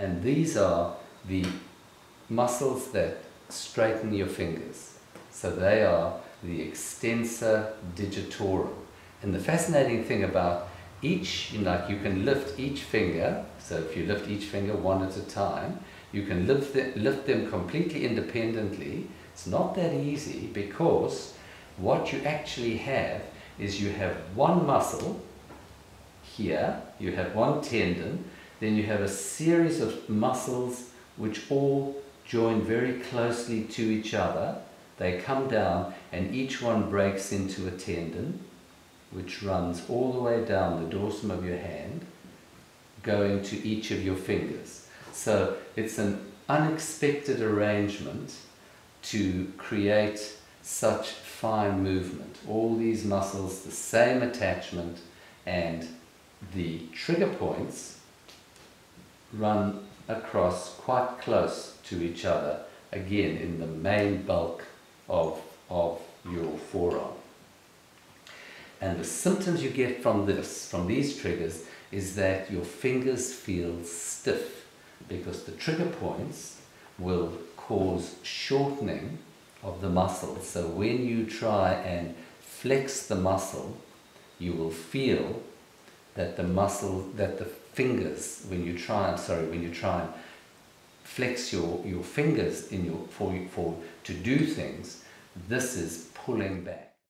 and these are the muscles that straighten your fingers. So they are the extensor digitorum. And the fascinating thing about each, you can lift each finger, so if you lift each finger one at a time, you can lift them completely independently. It's not that easy, because what you actually have is you have one muscle here, you have one tendon, then you have a series of muscles which all join very closely to each other. They come down and each one breaks into a tendon, which runs all the way down the dorsum of your hand, going to each of your fingers. So it's an unexpected arrangement to create such fine movement. All these muscles, the same attachment, and the trigger points run across quite close to each other, again in the main bulk of your forearm. And the symptoms you get from this, from these triggers, is that your fingers feel stiff, because the trigger points will cause shortening of the muscle. So when you try and flex the muscle, you will feel that the muscle, that the fingers, when you try and flex your fingers in your, for to do things, this is pulling back.